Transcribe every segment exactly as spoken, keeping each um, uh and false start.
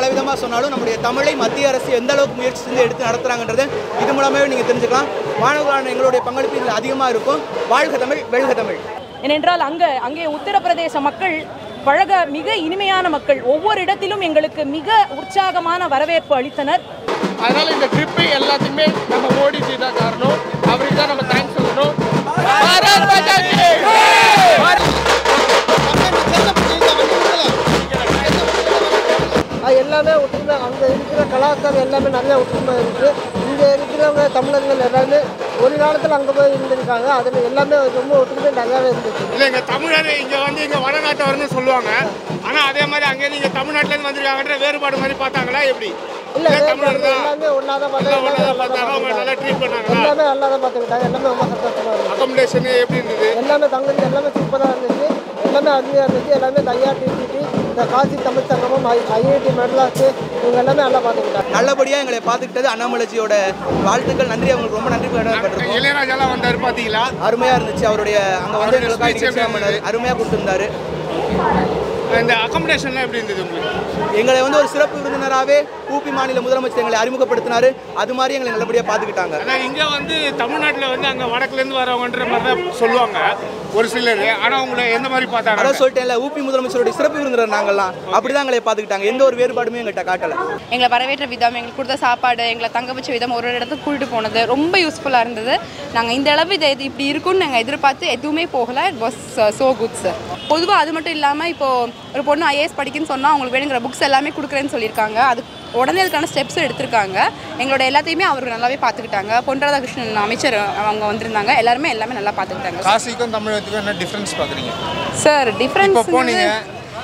பலவிதமா சொன்னாலும் நம்முடைய தமிழை மத்திய அரசு எந்த அளவுக்கு முயற்சி செஞ்சு எடுத்து நடத்துறாங்கன்றது இது மூலமாவே நீங்க தெரிஞ்சுக்கலாம். மாணவர்களான எங்களுடைய பங்களிப்பு இதில் அதிகமா இருக்கும். வாழ்க தமிழ், வெல்க தமிழ். ஏனென்றால் அங்க அங்கே உத்தரப்பிரதேச மக்கள் பழக மிக இனிமையான மக்கள். ஒவ்வொரு இடத்திலும் எங்களுக்கு மிக உற்சாகமான வரவேற்பு அளித்தனர். அதனால இந்த ட்ரிப்பு எல்லாத்துக்குமே நம்ம மோடிஜி தான் காரணம். அவருக்கு தான் நம்ம தேங்க்ஸ் சொல்லணும். எல்லாமே ஒற்றுமை, அங்கே இருக்கிற கலாச்சாரம் எல்லாமே நல்லா ஒற்றுமை இருக்குது. இங்கே இருக்கிறவங்க தமிழர்கள் எல்லாமே ஒரு காலத்தில் அங்கே போய் இருந்திருக்காங்க. அதில் எல்லாமே ரொம்ப ஒற்றுமை நல்லாவே இருந்துச்சு. இல்லை, எங்கள் தமிழர் இங்கே வந்து இங்கே வடநாட்டவர்னு சொல்லுவாங்க. ஆனால் அதே மாதிரி அங்கே நீங்கள் தமிழ்நாட்டிலேருந்து வந்துருக்காங்கன்ற வேறுபாடு மாதிரி பார்த்தாங்களா எப்படி? இல்லை, தமிழர் தான் எல்லாமே ஒன்றா தான் பார்த்தாங்க. அவங்க நல்லா ட்ரீட் பண்ணாங்க. எல்லாமே நல்லா தான் பார்த்துக்கிட்டாங்க. எல்லாமே ரொம்ப சந்தோஷமாக இருந்துச்சு. அகாமடேஷன் எப்படி இருந்தது? எல்லாமே தங்குறது எல்லாமே சூப்பராக இருந்துச்சு. எல்லாமே அருமையாக இருந்துச்சு. எல்லாமே தயார் டிடிடி காசி தமிழ் சங்கமம் ஐஐடி மெட்ராஸ் இவங்க எல்லாமே நல்லா பார்த்துக்கிட்டாங்க. நல்லபடியாக எங்களை பார்த்துக்கிட்டது அண்ணாமலைஜியோட வாழ்த்துக்கள். நன்றி, அவங்களுக்கு ரொம்ப நன்றி. இளையராஜாலாம் வந்தார், பார்த்தீங்களா? அருமையாக இருந்துச்சு. அவருடைய அங்கே வந்து எங்களுக்கு அருமையாக கொடுத்துருந்தாரு. இந்த அகாமடேஷன்லாம் எப்படி இருந்தது உங்களுக்கு? எங்களை வந்து ஒரு சிறப்பு விருந்தினராகவே ஊபி மாநில முதலமைச்சர் எங்களை அறிமுகப்படுத்தினார். அது மாதிரி எங்களை நல்லபடியாக பார்த்துக்கிட்டாங்க. ஆனால் இங்கே வந்து தமிழ்நாட்டில் வந்து அங்கே வடக்குலேருந்து வரவங்கன்ற மாதிரி தான் சொல்லுவாங்க ஒரு சிலர். ஆனால் உங்களை எந்த மாதிரி பார்த்தாங்க? அதான் சொல்லிட்டேன்ல, ஊபி முதலமைச்சருடைய சிறப்பு விருந்தினர் நாங்கள்லாம். அப்படி தான் எங்களை பார்த்துக்கிட்டாங்க. எந்த ஒரு வேறுபாடுமே எங்கள்கிட்ட காட்டலை. எங்களை வரவேற்ற விதம், எங்களுக்கு கொடுத்த சாப்பாடு, எங்களை தங்க வச்ச விதம், ஒரு இடத்துக்கு கூட்டிகிட்டு போனது ரொம்ப யூஸ்ஃபுல்லாக இருந்தது. நாங்கள் இந்த அளவு இதை இப்படி இருக்குன்னு நாங்கள் எதிர்பார்த்து எதுவுமே போகலை. It was so good sir. பொதுவாக அது மட்டும் இல்லாமல் இப்போது ஒரு பொண்ணு ஐஏஎஸ் படிக்கணும்னு சொன்னால் அவங்களுக்கு வேணுங்கிற புக்ஸ் எல்லாமே கொடுக்குறேன்னு சொல்லியிருக்காங்க. அது உடனே அதுக்கான ஸ்டெப்ஸும் எடுத்திருக்காங்க. எங்களோட எல்லாத்தையுமே அவர்கள் நல்லாவே பார்த்துக்கிட்டாங்க. பொன் ராதாகிருஷ்ணன் அமைச்சர் அவங்க வந்திருந்தாங்க. எல்லாருமே எல்லாமே நல்லா பார்த்துக்கிட்டாங்க. காசிக்கும் தமிழகத்துக்கும் என்ன டிஃப்ரென்ஸ் பார்க்குறீங்க சார்? டிஃப்ரென்ஸ் போனீங்க.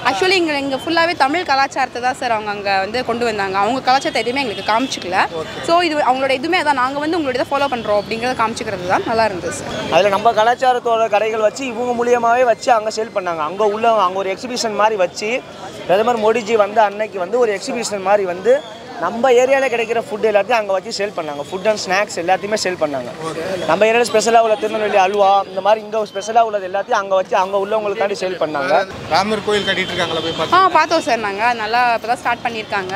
ஆக்சுவலி இங்கே இங்கே ஃபுல்லாகவே தமிழ் கலாச்சாரத்தை தான் சார் அவங்க அங்கே வந்து கொண்டு வந்தாங்க. அவங்க கலாச்சாரத்தை எதுவுமே எங்களுக்கு காமிச்சிக்கல. ஸோ இது அவங்களோட எதுவுமே அதான் நாங்கள் வந்து உங்களோட இதை ஃபாலோ பண்ணுறோம் அப்படிங்கிறத காமிச்சிக்கிறது தான் நல்லா இருந்துச்சு. அதில் நம்ம கலாச்சாரத்தோட கடைகள் வச்சு இவங்க மூலியமாகவே வச்சு அங்கே சேல் பண்ணாங்க. அங்கே உள்ள அங்கே ஒரு எக்ஸிபிஷன் மாதிரி வச்சு பிரதமர் மோடிஜி வந்து அன்னைக்கு வந்து ஒரு எக்ஸிபிஷன் மாதிரி வந்து நம்ம ஏரியாவில் கிடைக்கிற ஃபுட் எல்லாத்தையும் அங்கே வச்சு சேல் பண்ணாங்க. ஃபுட் அண்ட் ஸ்நாக்ஸ் எல்லாத்தையுமே சேல் பண்ணாங்க. நம்ம ஏரியாவில் ஸ்பெஷலாக உள்ள திருநெல்வேலி அல்வா இந்த மாதிரி இங்கே ஸ்பெஷலாக உள்ளது எல்லாத்தையும் அங்கே வச்சு அங்கே உள்ளவங்களுக்காண்டி சேல் பண்ணாங்க. ராமர் கோயில் கட்டிட்டு இருக்காங்களா போய்? ஆ, பார்த்தோம் சார். நாங்கள் நல்லா இப்போ தான் ஸ்டார்ட் பண்ணியிருக்காங்க.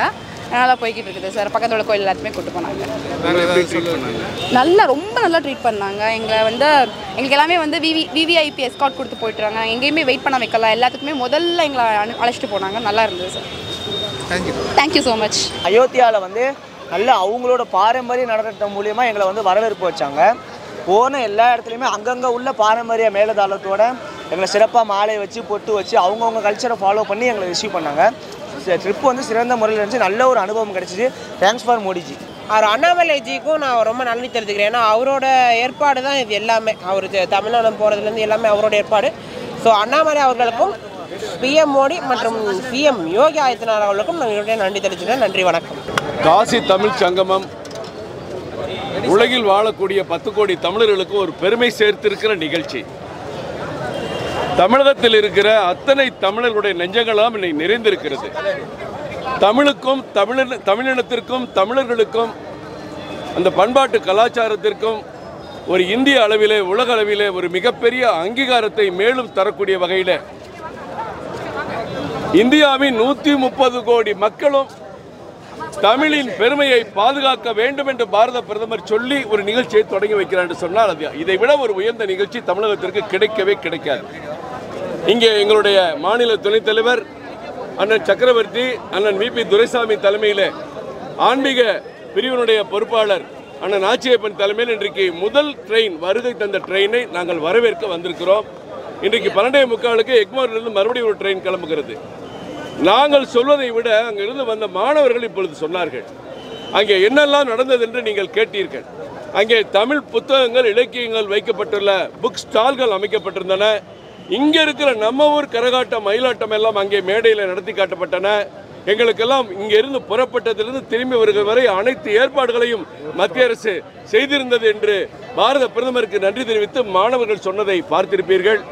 நல்லா போய்கிட்டு இருக்குது சார். பக்கத்தோட கோயில் எல்லாத்தையுமே கூப்பிட்டு போனாங்க. நல்லா ரொம்ப நல்லா ட்ரீட் பண்ணாங்க. எங்களை வந்து எங்களுக்கு எல்லாமே வந்து விவி விவிஐபி எஸ்கார்ட் கொடுத்து போயிட்டுறாங்க. எங்கேயுமே வெயிட் பண்ண வைக்கலாம். எல்லாத்துக்குமே முதல்ல எங்களை அழைச்சிட்டு போனாங்க. நல்லா இருந்தது sir. Thank you, thank you so much. அயோத்தியாவில் வந்து நல்லா அவங்களோட பாரம்பரிய நடனம் மூலிமா எங்களை வந்து வரவேற்பு வச்சாங்க. போன எல்லா இடத்துலையுமே அங்கங்கே உள்ள பாரம்பரிய மேலதாளத்தோட எங்களை சிறப்பாக மாலை வச்சு பொட்டு வச்சு அவங்கவுங்க கல்ச்சரை ஃபாலோ பண்ணி எங்களை ரிசீவ் பண்ணாங்க. ட்ரிப் வந்து சிறந்த முறையில் இருந்துச்சு. நல்ல ஒரு அனுபவம் கிடைச்சிச்சு. Thanks for Modiji. அவர் அண்ணாமலைஜிக்கும் நான் ரொம்ப நன்றி தெரிவிக்கிறேன். ஏன்னா அவரோட ஏற்பாடு தான் இது எல்லாமே. அவர் தமிழ்நாடு போகிறதுலேருந்து எல்லாமே அவரோட ஏற்பாடு. ஸோ அண்ணாமலை அவர்களுக்கும் பிஎம் மோடி மற்றும் பிஎம் யோகி ஆதித்யநாத் அவர்களுக்கும் நான் நன்றி தெரிவிச்சுக்கிறேன். நன்றி, வணக்கம். காசி தமிழ் சங்கமம் உலகில் வாழக்கூடிய பத்து கோடி தமிழர்களுக்கு ஒரு பெருமை சேர்த்திருக்கிற நிகழ்ச்சி. தமிழகத்தில் இருக்கிற அத்தனை தமிழர்களுடைய நெஞ்சங்களாம் இன்னைக்கு நிறைந்திருக்கிறது. தமிழுக்கும் தமிழர் தமிழினத்திற்கும் தமிழர்களுக்கும் அந்த பண்பாட்டு கலாச்சாரத்திற்கும் ஒரு இந்திய அளவிலே உலக அளவிலே ஒரு மிகப்பெரிய அங்கீகாரத்தை மேலும் தரக்கூடிய வகையில் இந்தியாவின் நூற்றி முப்பது கோடி மக்களும் தமிழின் பெருமையை பாதுகாக்க வேண்டும் என்று பாரத பிரதமர் சொல்லி ஒரு நிகழ்ச்சியை தொடங்கி வைக்கிறார் என்று சொன்னால் அது இதை விட ஒரு உயர்ந்த நிகழ்ச்சி தமிழகத்திற்கு கிடைக்கவே கிடைக்காது. இங்கே எங்களுடைய மாநில துணைத் தலைவர் அண்ணன் சக்கரவர்த்தி, அண்ணன் வி பி துரைசாமி தலைமையில் ஆன்மீக பிரிவினுடைய பொறுப்பாளர் அண்ணன் ஆச்சியப்பன் தலைமையில் இன்றைக்கு முதல் ட்ரெயின் வருகை தந்த ட்ரெயினை நாங்கள் வரவேற்க வந்திருக்கிறோம். இன்றைக்கு பன்னெண்டே முக்காலுக்கு எக்மோரிலிருந்து மறுபடியும் ஒரு ட்ரெயின் கிளம்புகிறது. நாங்கள் சொல்வதை விட அங்கிருந்து வந்த மாணவர்கள் இப்பொழுது சொன்னார்கள். அங்கே என்னெல்லாம் நடந்தது என்று நீங்கள் கேட்டீர்கள். அங்கே தமிழ் புத்தகங்கள் இலக்கியங்கள் வைக்கப்பட்டுள்ள புக் ஸ்டால்கள் அமைக்கப்பட்டிருந்தன. இங்கே இருக்கிற நம்ம ஊர் கரகாட்டம் மயிலாட்டம் எல்லாம் அங்கே மேடையில் நடத்தி காட்டப்பட்டன. எங்களுக்கெல்லாம் இங்கிருந்து புறப்பட்டதிலிருந்து திரும்பி வருகிற வரை அனைத்து ஏற்பாடுகளையும் மத்திய அரசு செய்திருந்தது என்று பாரத பிரதமருக்கு நன்றி தெரிவித்து மாணவர்கள் சொன்னதை பார்த்திருப்பீர்கள்.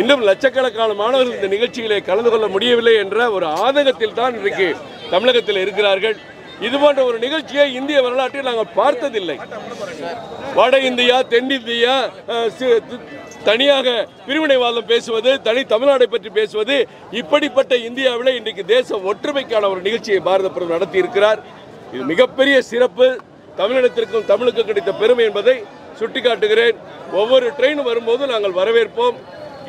இன்னும் லட்சக்கணக்கான மாணவர்கள் இந்த நிகழ்ச்சிகளை கலந்து கொள்ள முடியவில்லை என்ற ஒரு ஆதங்கத்தில் தான் இன்றைக்கு தமிழகத்தில் இருக்கிறார்கள். இதுபோன்ற ஒரு நிகழ்ச்சியை இந்திய வரலாற்றில் நாங்கள் பார்த்ததில்லை. வட இந்தியா, தென்னிந்தியா, தனியாக பிரிவினைவாதம் பேசுவது, தனி தமிழ்நாட்டை பற்றி பேசுவது, இப்படிப்பட்ட இந்தியாவிலே இன்றைக்கு தேச ஒற்றுமைக்கான ஒரு நிகழ்ச்சியை பாரத பிரதமர் நடத்தி இருக்கிறார். இது மிகப்பெரிய சிறப்பு, தமிழினத்திற்கும் தமிழுக்கு கிடைத்த பெருமை என்பதை சுட்டிக்காட்டுகிறேன். ஒவ்வொரு ட்ரெயின் வரும்போது நாங்கள் வரவேற்போம்.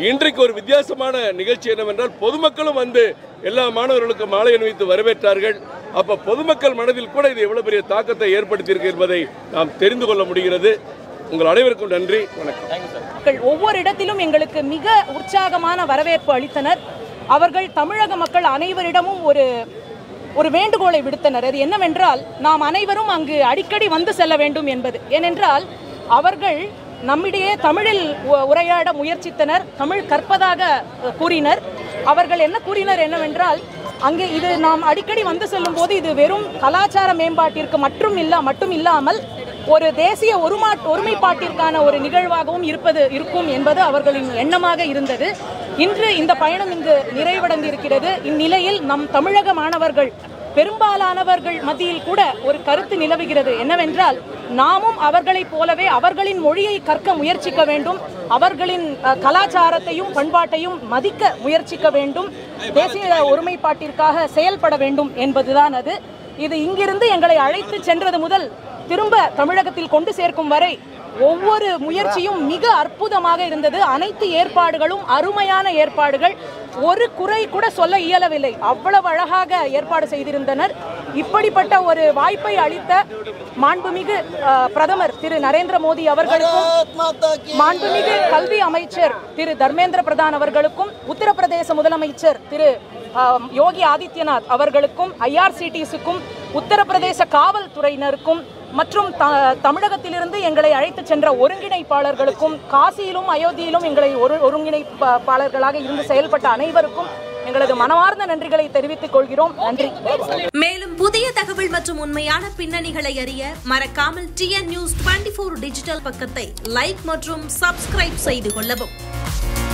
இன்றைக்கு ஒரு வித்தியாசமான நிகழ்ச்சி என்னவென்றால், பொதுமக்களும் வந்து எல்லா மாணவர்களுக்கும் மாலை அணிவித்து வரவேற்றார்கள். அப்போ பொதுமக்கள் மனதில் கூட இது எவ்வளவு பெரிய தாக்கத்தை ஏற்படுத்தியிருக்கு என்பதை நாம் தெரிந்து கொள்ள முடிகிறது. உங்கள் அனைவருக்கும் நன்றி, வணக்கம். ஒவ்வொரு இடத்திலும் எங்களுக்கு மிக உற்சாகமான வரவேற்பு அளித்தனர். அவர்கள் தமிழக மக்கள் அனைவரிடமும் ஒரு ஒரு வேண்டுகோளை விடுத்தனர். அது என்னவென்றால், நாம் அனைவரும் அங்கு அடிக்கடி வந்து செல்ல வேண்டும் என்பது. ஏனென்றால் அவர்கள் நம்மிடையே தமிழில் உரையாட முயற்சித்தனர், தமிழ் கற்பதாக கூறினர். அவர்கள் என்ன கூறினர் என்னவென்றால், அங்கே இது நாம் அடிக்கடி வந்து செல்லும் போது இது வெறும் கலாச்சார மேம்பாட்டிற்கு மற்றும் இல்லா மட்டும் இல்லாமல் ஒரு தேசிய ஒருமா ஒருமைப்பாட்டிற்கான ஒரு நிகழ்வாகவும் இருப்பது இருக்கும் என்பது அவர்களின் எண்ணமாக இருந்தது. இன்று இந்த பயணம் இங்கு நிறைவடைந்து இருக்கிறது. இந்நிலையில் நம் தமிழக மாணவர்கள் பெரும்பாலானவர்கள் மத்தியில் கூட ஒரு கருத்து நிலவுகிறது. என்னவென்றால், நாமும் அவர்களைப் போலவே அவர்களின் மொழியை கற்க முயற்சிக்க வேண்டும், அவர்களின் கலாச்சாரத்தையும் பண்பாட்டையும் மதிக்க முயற்சிக்க வேண்டும், தேசிய ஒருமைப்பாட்டிற்காக செயல்பட வேண்டும் என்பதுதான் அது. இது இங்கிருந்து எங்களை அழைத்து சென்றது முதல் திரும்ப தமிழகத்தில் கொண்டு சேர்க்கும் வரை ஒவ்வொரு முயற்சியும் மிக அற்புதமாக இருந்தது. அனைத்து ஏற்பாடுகளும் அருமையான ஏற்பாடுகள், ஒரு குறை கூட சொல்ல இயலவில்லை, அவ்வளவு அழகாக ஏற்பாடு செய்திருந்தனர். இப்படிப்பட்ட ஒரு வாய்ப்பை அளித்த மாண்புமிகு பிரதமர் திரு நரேந்திர மோடி அவர்களுக்கும், மாண்புமிகு கல்வி அமைச்சர் திரு தர்மேந்திர பிரதான் அவர்களுக்கும், உத்தரப்பிரதேச முதலமைச்சர் திரு யோகி ஆதித்யநாத் அவர்களுக்கும், ஐஆர்சிடிசிக்கும், உத்தரப்பிரதேச காவல்துறையினருக்கும் மற்றும் தமிழகத்திலிருந்து எங்களை அழைத்து சென்ற ஒருங்கிணைப்பாளர்களுக்கும், காசியிலும் அயோத்தியிலும் எங்களை ஒரு ஒருங்கிணைப்பாளர்களாக இருந்து செயல்பட்ட அனைவருக்கும் எங்களது மனமார்ந்த நன்றிகளை தெரிவித்துக் கொள்கிறோம். நன்றி. மேலும் புதிய தகவல் மற்றும் உண்மையான பின்னணிகளை அறிய மறக்காமல் டிஎன் நியூஸ் இருபத்தி நான்கு டிஜிட்டல் பக்கத்தை லைக் மற்றும் சப்ஸ்கிரைப் செய்து கொள்ளவும்.